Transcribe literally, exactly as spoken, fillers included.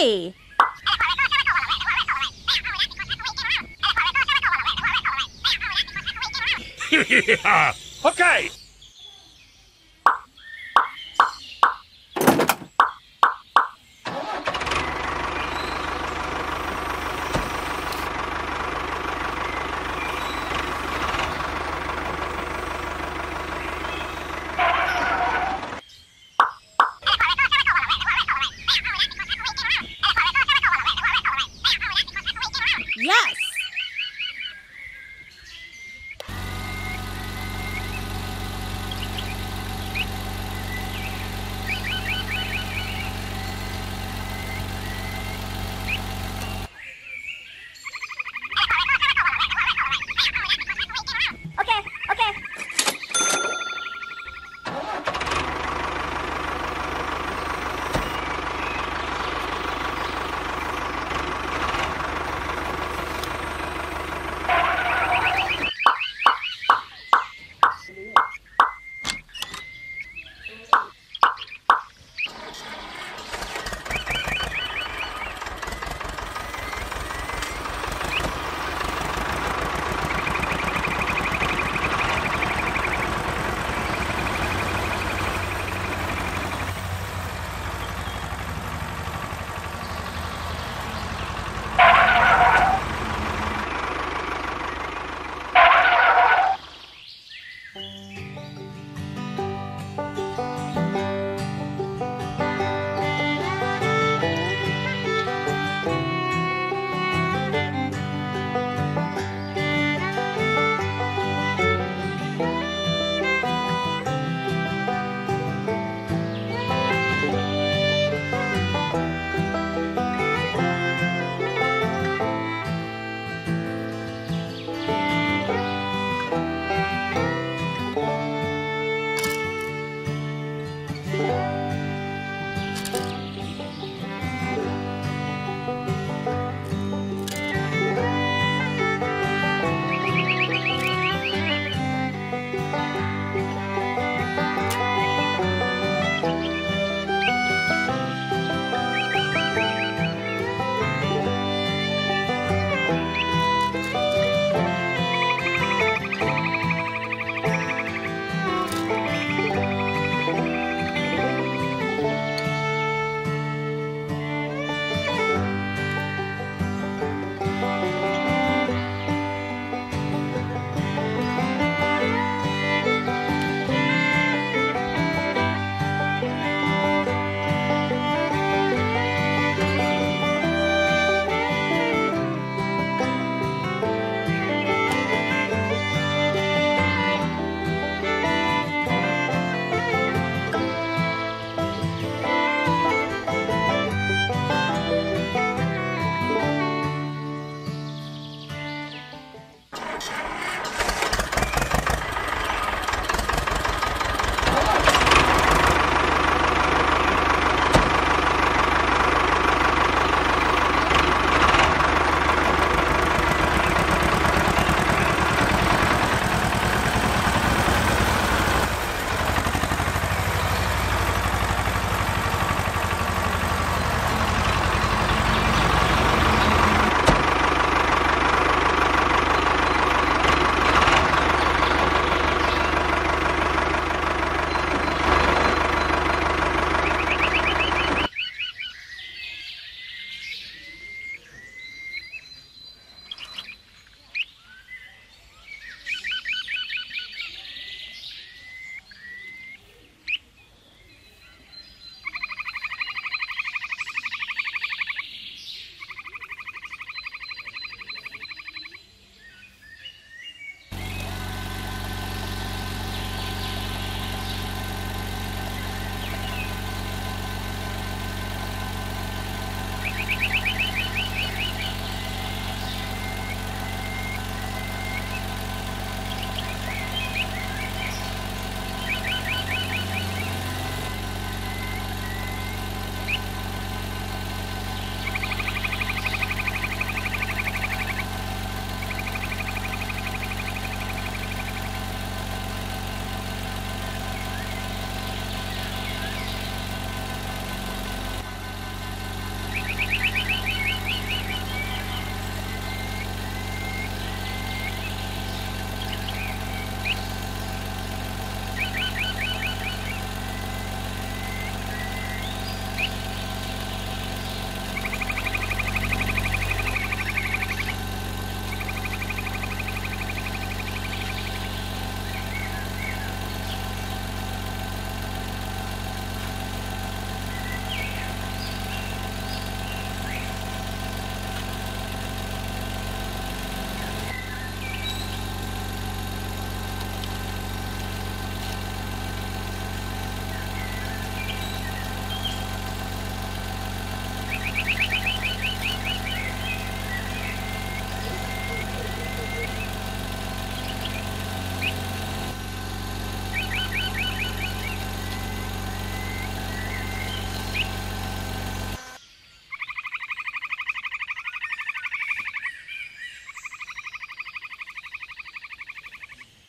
Hey! Okay!